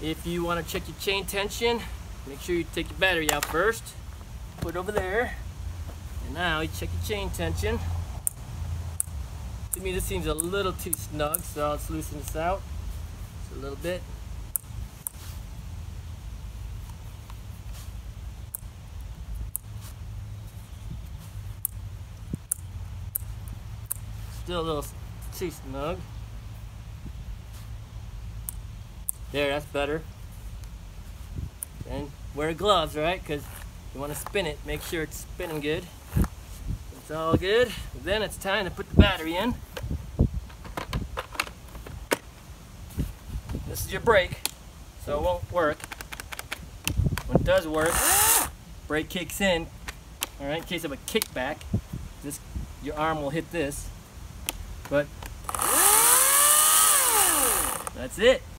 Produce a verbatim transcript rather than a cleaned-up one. If you want to check your chain tension, make sure you take your battery out first. Put it over there. And now you check your chain tension. To me, this seems a little too snug, so let's loosen this out just a little bit. Still a little too snug. There, that's better. And wear gloves, right? Because you want to spin it. Make sure it's spinning good. It's all good. Then it's time to put the battery in. This is your brake, so it won't work. When it does work, brake kicks in. All right, in case of a kickback, this your arm will hit this. But that's it.